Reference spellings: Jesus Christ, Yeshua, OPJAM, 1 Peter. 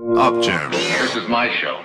OPJAM. This is my show.